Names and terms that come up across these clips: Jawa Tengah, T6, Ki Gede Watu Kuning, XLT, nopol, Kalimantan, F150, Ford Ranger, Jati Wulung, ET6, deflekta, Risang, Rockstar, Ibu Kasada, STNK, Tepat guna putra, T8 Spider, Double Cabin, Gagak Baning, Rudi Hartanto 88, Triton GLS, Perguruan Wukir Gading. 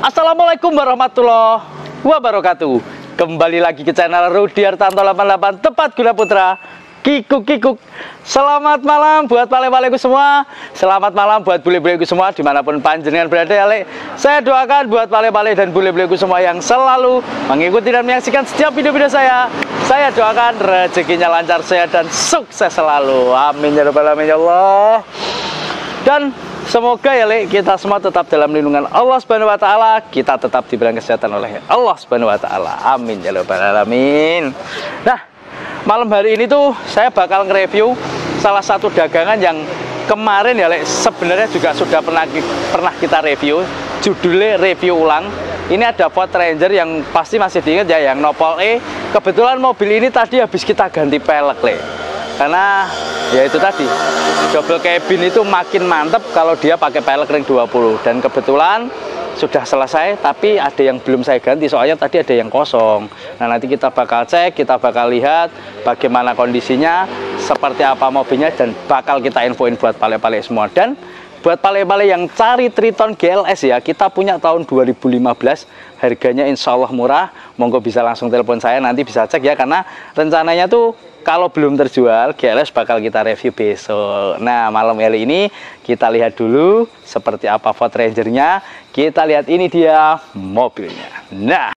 Assalamualaikum warahmatullahi wabarakatuh. Kembali lagi ke channel Rudi Hartanto 88 Tepat Gula Putra. Kikuk-kikuk. Selamat malam buat pale-paleku semua. Selamat malam buat bule-buleku semua dimanapun panjenengan berada ya, Lek. Saya doakan buat pale-pale dan bule-buleku semua yang selalu mengikuti dan menyaksikan setiap video-video saya. Saya doakan rezekinya lancar, sehat dan sukses selalu. Amin ya rabbal alamin ya Allah. Dan semoga ya Lek, kita semua tetap dalam lindungan Allah Subhanahu wa taala, kita tetap diberikan kesehatan oleh Allah Subhanahu wa taala. Amin ya rabbal alamin. Nah, malam hari ini tuh saya bakal nge-review salah satu dagangan yang kemarin ya Lek, sebenarnya juga sudah pernah kita review. Judulnya review ulang. Ini ada Ford Ranger yang pasti masih diingat ya, yang nopol E. Kebetulan mobil ini tadi habis kita ganti pelek, Lek. Karena ya itu tadi, double cabin itu makin mantep kalau dia pakai pelek ring 20. Dan kebetulan sudah selesai, tapi ada yang belum saya ganti, soalnya tadi ada yang kosong. Nah nanti kita bakal cek, kita bakal lihat bagaimana kondisinya, seperti apa mobilnya, dan bakal kita infoin buat pale-pale semua. Dan buat pale-pale yang cari Triton GLS ya, kita punya tahun 2015, harganya insya Allah murah. Monggo bisa langsung telepon saya, nanti bisa cek ya, karena rencananya tuh kalau belum terjual, GLS bakal kita review besok. Nah, malam hari ini kita lihat dulu seperti apa Ford Ranger-nya. Kita lihat ini dia mobilnya. Nah.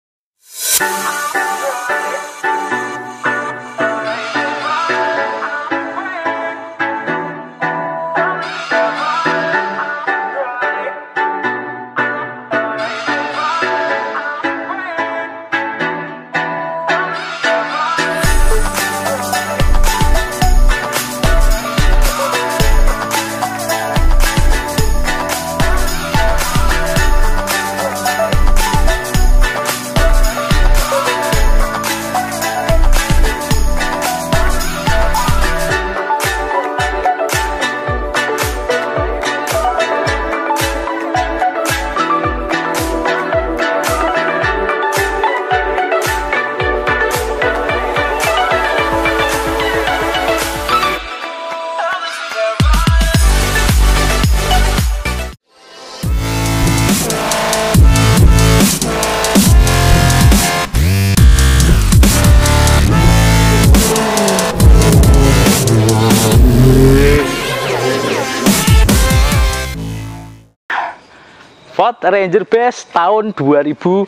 Ford Ranger Base tahun 2014,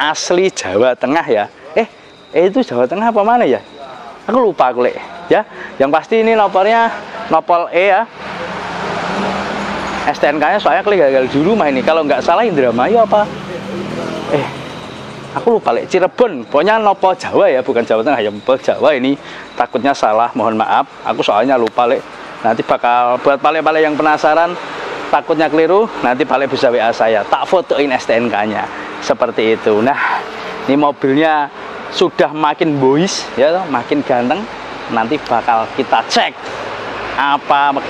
asli Jawa Tengah ya. Itu Jawa Tengah apa mana ya? Aku lupa aku Lek ya. Yang pasti ini nopolnya nopol E ya. STNK-nya soalnya aku gagal di rumah ini. Kalau nggak salah Indramayu apa? Aku lupa Lek, Cirebon. Pokoknya nopol Jawa ya, bukan Jawa Tengah ya, nopol Jawa ini. Takutnya salah, mohon maaf. Aku soalnya lupa Lek. Nanti bakal buat pale-pale yang penasaran, takutnya keliru, nanti paling bisa WA saya, tak fotoin STNK-nya seperti itu. Nah, ini mobilnya sudah makin boys ya, makin ganteng. Nanti bakal kita cek apa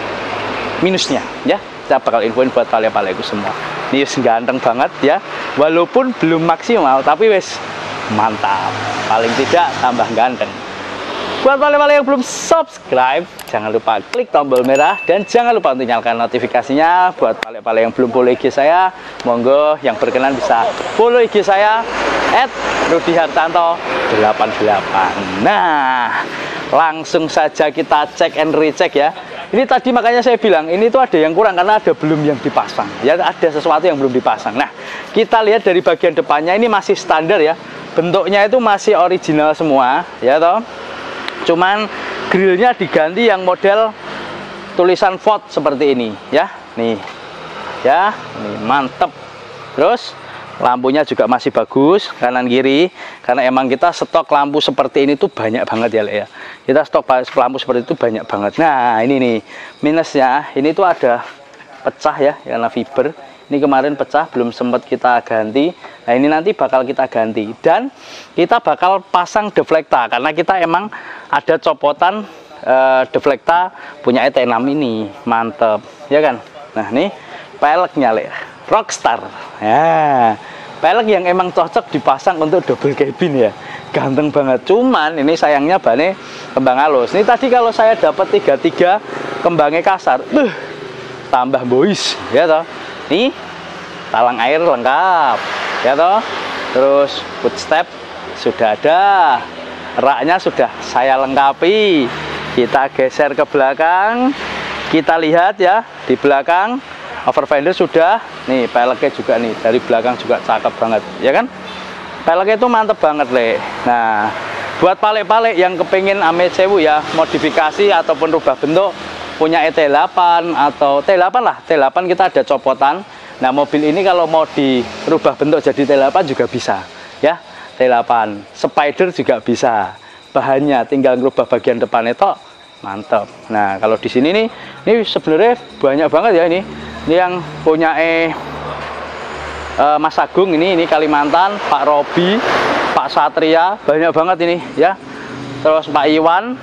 minusnya ya. Kita bakal infoin buat pale-paleku semua. Ini ganteng banget ya, walaupun belum maksimal tapi wes mantap. Paling tidak tambah ganteng. Buat pale-pale yang belum subscribe, jangan lupa klik tombol merah dan jangan lupa untuk nyalakan notifikasinya. Buat pale-pale yang belum follow IG saya, monggo yang berkenan bisa follow IG saya @rudihartanto88. Nah, langsung saja kita cek and recheck ya. Ini tadi makanya saya bilang ini tuh ada yang kurang karena ada belum yang dipasang. Ya ada sesuatu yang belum dipasang. Nah, kita lihat dari bagian depannya ini masih standar ya. Bentuknya itu masih original semua ya toh. Cuman grillnya diganti yang model tulisan Ford seperti ini ya. Nih ya, ini mantep. Terus lampunya juga masih bagus, kanan kiri. Karena emang kita stok lampu seperti ini tuh banyak banget ya Lek ya. Kita stok lampu seperti itu banyak banget. Nah ini nih minusnya, ini tuh ada pecah ya, karena fiber. Ini kemarin pecah, belum sempat kita ganti. Nah ini nanti bakal kita ganti. Dan kita bakal pasang deflekta. Karena kita emang ada copotan deflekta punya ET6 ini. Mantep, ya kan? Nah ini peleknya Lek, Rockstar ya. Pelek yang emang cocok dipasang untuk double cabin ya. Ganteng banget. Cuman ini sayangnya bannya kembang halus. Ini tadi kalau saya dapat 33 kembangnya kasar, tambah boys ya toh. Ini talang air lengkap ya toh, terus footstep sudah ada, raknya sudah saya lengkapi. Kita geser ke belakang, kita lihat ya di belakang overfender sudah nih, peleknya juga nih dari belakang juga cakep banget ya kan, peleknya itu mantep banget Le. Nah buat palik-palik yang kepingin ame sewu ya modifikasi ataupun rubah bentuk punya ET8 atau T8 lah, T8 kita ada copotan. Nah mobil ini kalau mau dirubah bentuk jadi T8 juga bisa ya, T8 Spider juga bisa, bahannya tinggal ngerubah bagian depannya tok, mantap. Nah kalau di sini nih, ini sebenarnya banyak banget ya, ini yang punya Mas Agung ini Kalimantan, Pak Robi, Pak Satria, banyak banget ini ya, terus Pak Iwan,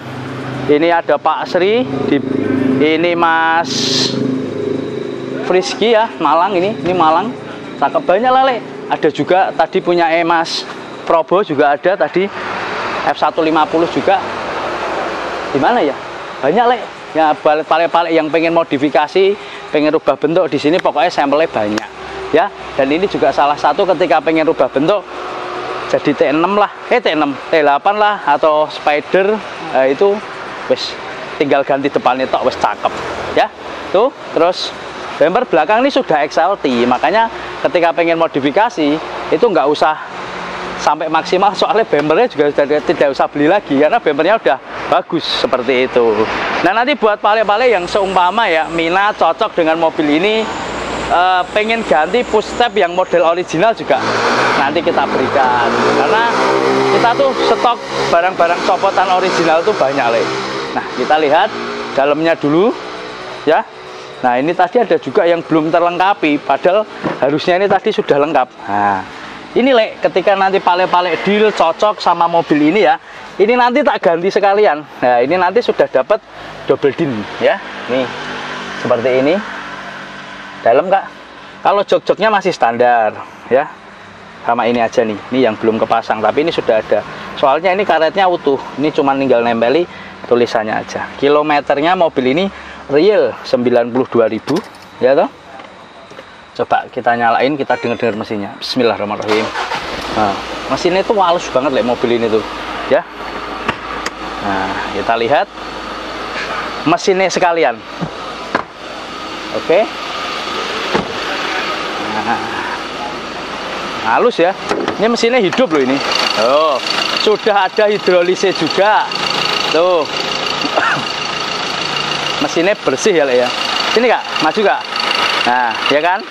ini ada Pak Sri, ini Mas Friski ya, Malang ini Malang, cakep banyak lah Le. Ada juga tadi punya Mas Probo juga ada tadi, F150 juga, gimana ya, banyak Le. Ya balik-balik yang pengen modifikasi, pengen rubah bentuk di sini pokoknya sampelnya banyak ya. Dan ini juga salah satu ketika pengen rubah bentuk jadi T6 lah, T8 lah atau Spider, itu wes tinggal ganti depannya tok wes cakep ya tuh. Terus bumper belakang ini sudah XLT, makanya ketika pengen modifikasi itu nggak usah sampai maksimal, soalnya bumpernya juga sudah tidak usah beli lagi karena bumpernya udah bagus seperti itu. Nah nanti buat pale-pale yang seumpama ya minat cocok dengan mobil ini, pengen ganti push step yang model original juga nanti kita berikan, karena kita tuh stok barang-barang copotan original tuh banyak Le. Nah kita lihat dalamnya dulu ya. Nah ini tadi ada juga yang belum terlengkapi, padahal harusnya ini tadi sudah lengkap. Nah ini Le, ketika nanti pale-pale deal cocok sama mobil ini ya, ini nanti tak ganti sekalian. Nah ini nanti sudah dapat double din ya, nih seperti ini dalam Kak. Kalau jok-joknya masih standar ya, sama ini aja nih, ini yang belum kepasang tapi ini sudah ada, soalnya ini karetnya utuh, ini cuma tinggal nempeli tulisannya aja. Kilometernya mobil ini real 92.000 ya toh. Coba kita nyalain, kita denger-denger mesinnya. Bismillahirrahmanirrahim. Nah, mesinnya itu halus banget Le, mobil ini tuh ya. Nah kita lihat mesinnya sekalian. Oke, nah, halus ya, ini mesinnya hidup loh ini. Oh, sudah ada hidrolisnya juga tuh. Mesinnya bersih ya Le ya. Sini Kak, maju Kak. Nah, ya kan?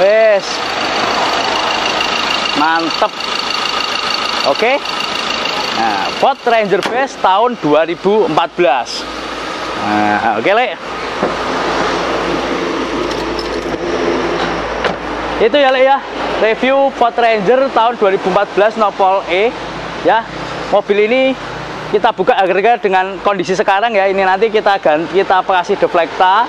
Wes. Mantep. Oke. Nah, Ford Ranger Base tahun 2014. Nah, oke Le. Itu ya Le ya, review Ford Ranger tahun 2014 Nopol E ya. Mobil ini kita buka harga dengan kondisi sekarang ya. Ini nanti kita kasih deflekta,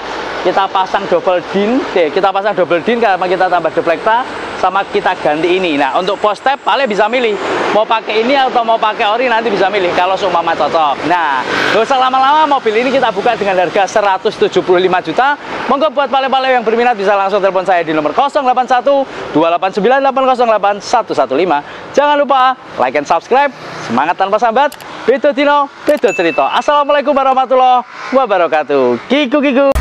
kita pasang double din, karena kita tambah deflekta sama kita ganti ini. Nah untuk post step paling bisa milih mau pakai ini atau mau pakai ori, nanti bisa milih kalau seumpama cocok. Nah gak usah lama-lama, mobil ini kita buka dengan harga 175 juta. Monggo buat pale-pale yang berminat bisa langsung telepon saya di nomor 081 289 808 115. Jangan lupa like and subscribe. Semangat tanpa sambat, Beto Tino, Beto Cerita. Assalamualaikum warahmatullahi wabarakatuh. Kiku kiku.